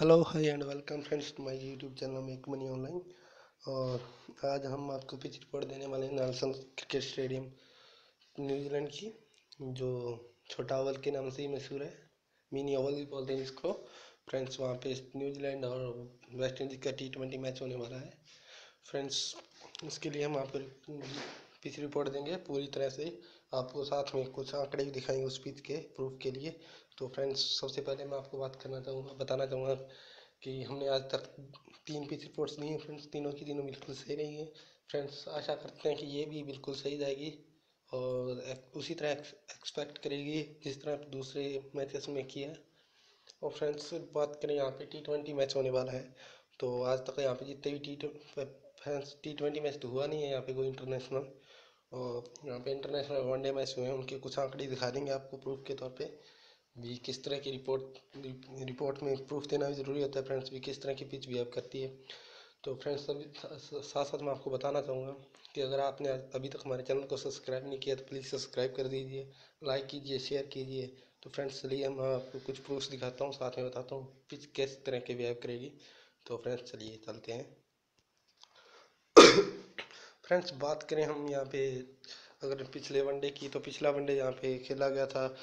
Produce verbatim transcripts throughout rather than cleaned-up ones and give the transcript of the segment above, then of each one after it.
Hello hi and welcome friends to my YouTube channel make money online. और आज हम आपको पिच रिपोर्ट देने वाले हैं नेल्सन क्रिकेट स्टेडियम न्यूजीलैंड की, जो छोटा ओवल के नाम से ही मशहूर है, मिनी ओवल भी बोलते हैं इसको फ्रेंड्स। वहाँ पे न्यूजीलैंड और वेस्ट इंडीज़ का टी ट्वेंटी मैच होने वाला है फ्रेंड्स। इसके लिए हम आपको पिच रिपोर्ट देंगे पूरी तरह से, आपको साथ में कुछ आंकड़े भी दिखाएंगे उस पिच के प्रूफ के लिए। तो फ्रेंड्स सबसे पहले मैं आपको बात करना चाहूँगा बताना चाहूँगा कि हमने आज तक तीन पिच रिपोर्ट्स दी हैं फ्रेंड्स, तीनों की तीनों बिल्कुल सही रही हैं फ्रेंड्स। आशा करते हैं कि ये भी बिल्कुल सही जाएगी और उसी तरह एक्सपेक्ट करेगी जिस तरह दूसरे मैचेस में किया। और फ्रेंड्स बात करें, यहाँ पे टी ट्वेंटी मैच होने वाला है, तो आज तक यहाँ पे जितने भी T friends T twenty match तो हुआ नहीं है यहाँ पे कोई इंटरनेशनल, और यहाँ पे इंटरनेशनल वनडे मैच हुए हैं। उनके कुछ आंकड़े दिखा देंगे आपको प्रूफ के तौर पे भी, किस तरह की रिपोर्ट रिपोर्ट में प्रूफ देना भी ज़रूरी होता है फ्रेंड्स, भी किस तरह की पिच बिहेव करती है। तो फ्रेंड्स साथ साथ मैं आपको बताना चाहूँगा कि अगर आपने अभी तक हमारे चैनल को सब्सक्राइब नहीं किया तो प्लीज़ सब्सक्राइब कर दीजिए, लाइक कीजिए, शेयर कीजिए। तो फ्रेंड्स चलिए मैं आपको कुछ प्रूफ्स दिखाता हूँ, साथ में बताता हूँ पिच किस तरह के बिहेव करेगी। तो फ्रेंड्स चलिए चलते हैं। फ्रेंड्स बात करें हम यहाँ पे अगर पिछले वनडे की, तो पिछला वनडे यहाँ पे खेला गया था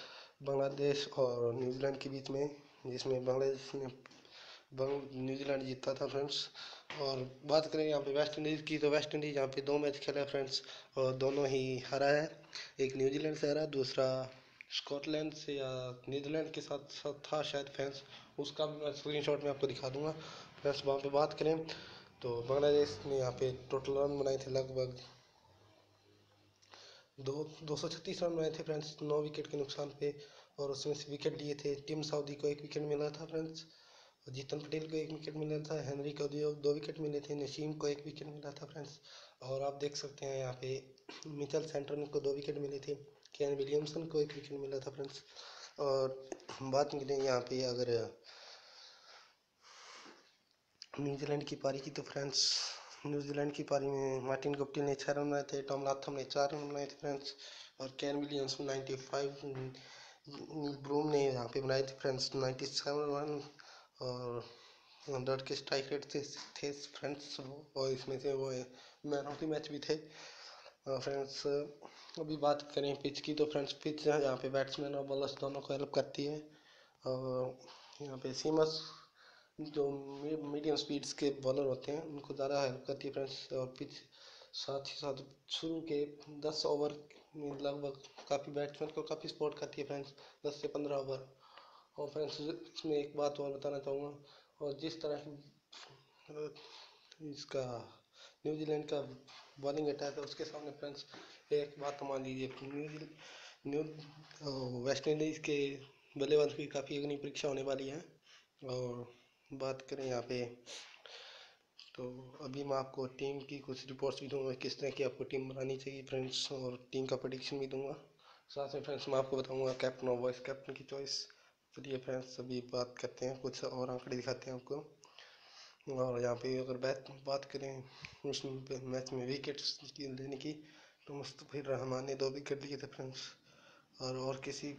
बांग्लादेश और न्यूजीलैंड के बीच में, जिसमें बांग्लादेश ने न्यूजीलैंड जीता था फ्रेंड्स। और बात करें यहाँ पे वेस्ट इंडीज़ की, तो वेस्ट इंडीज़ यहाँ पे दो मैच खेला है फ्रेंड्स और दोनों ही हरा है, एक न्यूजीलैंड से हरा, दूसरा स्कॉटलैंड से या न्यूजीलैंड के साथ साथ था शायद फ्रेंड्स, उसका भी मैं स्क्रीनशॉट में आपको दिखा दूंगा फ्रेंड्स। वहाँ पे बात करें तो बांग्लादेश ने यहाँ पे टोटल रन बनाए थे लगभग दो दो सौ छत्तीस रन बनाए थे फ्रेंड्स, नौ विकेट के नुकसान पे, और उसमें से विकेट लिए थे टिम साउदी को एक विकेट मिला था फ्रेंड्स, जीतन पटेल को एक विकेट मिला था, हेनरी को दो विकेट मिले थे, नसीम को एक विकेट मिला था फ्रेंड्स। और आप देख सकते हैं यहाँ पे मिचेल सेंटनर को दो विकेट मिले थे, केन विलियमसन को एक विकेट मिला था फ्रेंड्स। और बात करें यहाँ पे अगर न्यूजीलैंड की पारी की, तो फ्रेंड्स न्यूजीलैंड की पारी में मार्टिन गुप्टिल ने छः रन बनाए थे, टॉम लाथम ने चार रन बनाए थे फ्रेंड्स, और केन विलियमसन नाइन्टी फाइव ब्रूम ने यहाँ पे बनाए थे फ्रेंड्स नाइन्टी सेवन रन, और हंड्रेड के स्ट्राइक रेट थे थे फ्रेंड्स वो, और इसमें से वो मैन ऑफ द मैच भी थे फ्रेंड्स। अभी बात करें पिच की, तो फ्रेंड्स पिच यहाँ पे बैट्समैन और बॉलर्स दोनों को हेल्प करती है। और यहाँ पे सीमर्स जो मीडियम स्पीड्स के बॉलर होते हैं उनको ज़्यादा हेल्प करती है फ्रेंड्स। और पिच साथ ही साथ शुरू के दस ओवर में लगभग काफ़ी बैट्समैन को काफ़ी सपोर्ट करती है फ्रेंड्स, दस से पंद्रह ओवर। और फ्रेंड्स इसमें एक बात और बताना चाहूँगा, और जिस तरह इसका न्यूजीलैंड का बॉलिंग अटैक है उसके सामने फ्रेंड्स एक बात मान लीजिए, न्यूजी न्यू वेस्ट इंडीज़ के बल्लेबाज की काफ़ी अग्नि परीक्षा होने वाली है। और बात करें यहाँ पे, तो अभी मैं आपको टीम की कुछ रिपोर्ट्स भी दूँगा, किस तरह की आपको टीम बनानी चाहिए फ्रेंड्स, और टीम का प्रेडिक्शन भी दूँगा साथ में फ्रेंड्स। मैं आपको बताऊँगा कैप्टन और वाइस कैप्टन की चॉइस। चलिए फ्रेंड्स अभी बात करते हैं, कुछ और आंकड़े दिखाते हैं आपको। और यहाँ पे अगर बैट बात करें उस मैच में विकेट्स लेने की, तो मुस्तफिर रहमान ने दो विकेट लिए थे फ्रेंड्स, और और किसी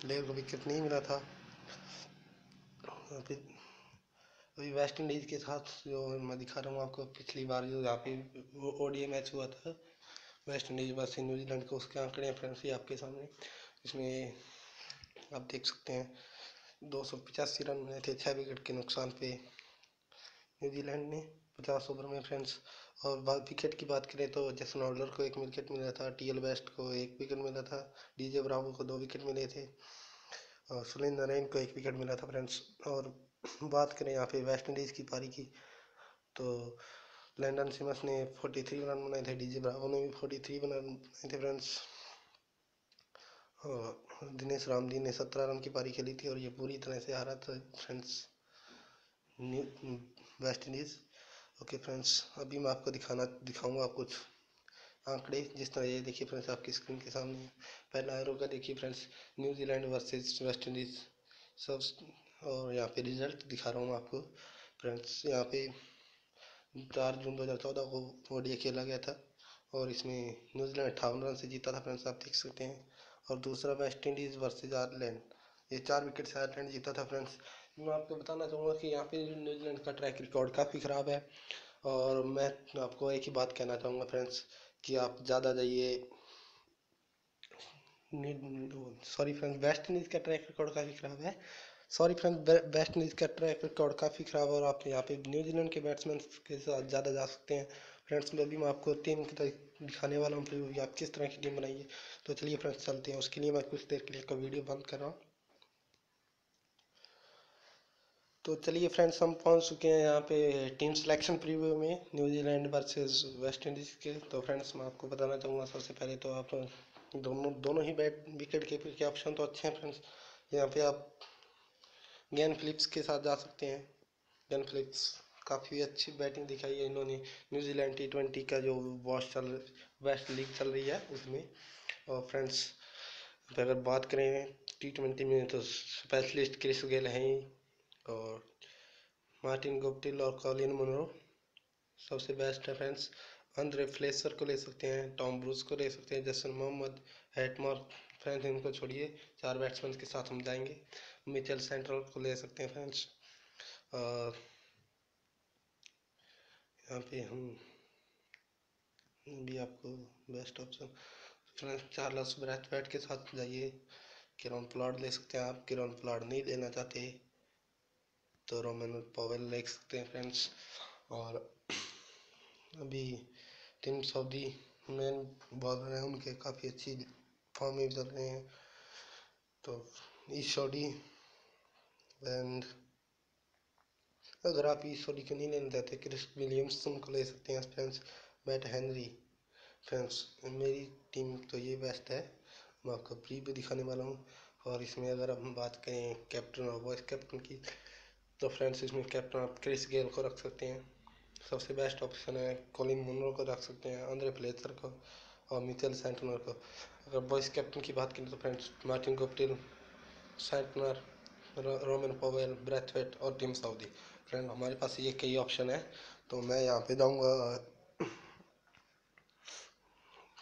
प्लेयर को विकेट नहीं मिला था। अभी वेस्ट इंडीज़ के साथ जो मैं दिखा रहा हूँ आपको, पिछली बार जो यहाँ पे वो ओडीआई मैच हुआ था वेस्ट इंडीज़ वर्सेस न्यूजीलैंड को, उसके आंकड़े हैं फ्रेंड्स ये आपके सामने। इसमें आप देख सकते हैं दो सौ पचासी रन बनाए थे छः विकेट के नुकसान पे न्यूजीलैंड ने पचास ओवर में फ्रेंड्स। और विकेट की बात करें तो जैसन ऑर्डर को एक विकेट मिला था, टी एल बेस्ट को एक विकेट मिला था, डीजे ब्रावो को दो विकेट मिले थे, और सुनील नारायण को एक विकेट मिला था फ्रेंड्स। और बात करें यहाँ पे वेस्ट इंडीज़ की पारी की, तो लेंडन सिमन्स ने फोर्टी थ्री रन बनाए थे, डीजे ब्रावो ने भी फोर्टी थ्री बनाए थे फ्रेंड्स, और दिनेश रामदीन ने सत्रह रन की पारी खेली थी। और ये पूरी तरह से हारा था friends West Indies. Okay friends अभी मैं आपको दिखाना दिखाऊंगा आप कुछ आंकड़े, जिस तरह ये देखिए फ्रेंड्स आपकी स्क्रीन के सामने पहला एरो का देखिए friends, New Zealand versus West Indies सब। और यहाँ पे रिजल्ट दिखा रहा हूँ आपको फ्रेंड्स। यहाँ पे चार जून दो हज़ार चौदह को ओडीआई खेला गया था, और इसमें न्यूजीलैंड अट्ठावन रन से जीता था फ्रेंड्स, आप देख सकते हैं। और दूसरा वेस्ट इंडीज़ वर्सेस आयरलैंड, ये चार विकेट से आयरलैंड जीता था फ्रेंड्स, मैं आपको बताना चाहूँगा कि यहाँ पे न्यूजीलैंड का ट्रैक रिकॉर्ड काफ़ी ख़राब है। और मैं आपको एक ही बात कहना चाहूँगा फ्रेंड्स कि आप ज़्यादा जाइए, सॉरी फ्रेंड्स वेस्ट इंडीज़ का ट्रैक रिकॉर्ड काफ़ी ख़राब है सॉरी फ्रेंड्स वेस्ट इंडीज़ का ट्रैक रिकॉर्ड काफ़ी ख़राब है और आप यहाँ पे न्यूजीलैंड के बैट्समैन के साथ ज़्यादा जा सकते हैं। फ्रेंड्स मैं अभी मैं आपको टीम दिखाने वाला हूँ कि आप किस तरह की टीम बनाइए। तो चलिए फ्रेंड्स चलते हैं, उसके लिए मैं कुछ देर के लिए वीडियो बंद कर रहा हूँ। तो चलिए फ्रेंड्स हम पहुँच चुके हैं यहाँ पे टीम सिलेक्शन प्रीव्यू में, न्यूजीलैंड वर्सेस वेस्ट इंडीज़ के। तो फ्रेंड्स मैं आपको बताना चाहूँगा सबसे पहले तो आप दोनों दोनों ही बैट विकेट कीपर के ऑप्शन तो अच्छे हैं फ्रेंड्स। यहाँ पे आप ग्लेन फिलिप्स के साथ जा सकते हैं। ग्लेन फिलिप्स काफ़ी अच्छी बैटिंग दिखाई है इन्होंने न्यूजीलैंड टी ट्वेंटी का जो वॉश चल वेस्ट लीग चल रही है उसमें। और फ्रेंड्स अगर बात करें टी ट्वेंटी में तो स्पेशलिस्ट क्रिस गेल हैं और मार्टिन गुप्टिल और कॉलिन मुनरो सबसे बेस्ट है फ्रेंड्स। आंद्रे फ्लेचर को ले सकते हैं, टॉम ब्रूस को ले सकते हैं, जसन मोहम्मद, हेटमर, फ्रेंड्स इनको छोड़िए, चार बैट्समैन के साथ हम जाएंगे। मिचेल सेंटर को ले सकते हैं फ्रेंड्स। और यहाँ पे हम भी आपको best option friends Charles Brathwaite के साथ जाइए। किरण पोलार्ड ले सकते हैं आप, किरण पोलार्ड नहीं लेना चाहते तो रोमन पावेल ले सकते हैं फ्रेंड्स। और अभी टिम सऊदी मेन बॉलर हैं, उनके काफ़ी अच्छी फॉर्म में चल रहे हैं। तो ईश सोडी एंड अगर आप ईश सोडी को नहीं लेना चाहते क्रिस विलियमसन को ले सकते हैं फ्रेंड्स। मैट हेनरी फ्रेंड्स मेरी टीम तो ये बेस्ट है, मैं आपको प्री भी दिखाने वाला हूँ। और इसमें अगर हम बात करें कैप्टन और वाइस कैप्टन की तो फ्रेंड्स इसमें कैप्टन आप क्रिस गेल को रख सकते हैं, सबसे बेस्ट ऑप्शन है। कॉलिन मुनरो को रख सकते हैं, आंद्रे फ्लेचर को और मिचेल सैंटनर को। अगर वाइस कैप्टन की बात करें तो friends Martin Guptill, Santner, Roman Powell, Brathwaite और टिम सऊदी। फ्रेंड हमारे पास ये कई ऑप्शन है तो मैं यहाँ पे जाऊँगा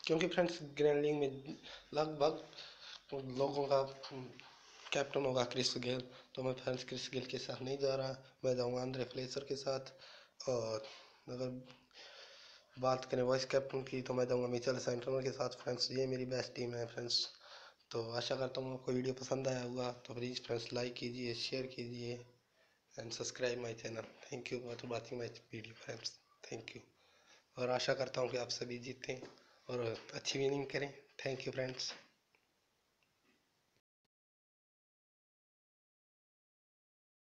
क्योंकि फ्रेंड्स ग्रैंड लीग में लगभग लोगों का कैप्टन होगा क्रिस गेल, तो मैं फ्रेंड्स क्रिस गेल के साथ नहीं जा रहा, मैं जाऊँगा आंद्रे फ्लेचर के साथ। और अगर बात करें वाइस कैप्टन की तो मैं जाऊँगा मिचेल सैंटनर के साथ। फ्रेंड्स ये मेरी बेस्ट टीम है फ्रेंड्स। तो आशा करता हूँ आपको वीडियो पसंद आया होगा। तो प्लीज़ फ्रेंड्स लाइक कीजिए, शेयर कीजिए and subscribe my channel. Thank you for watching my video friends, thank you. और आशा करता हूँ कि आप सभी जीतें और अच्छी विनिंग करें। Thank you friends.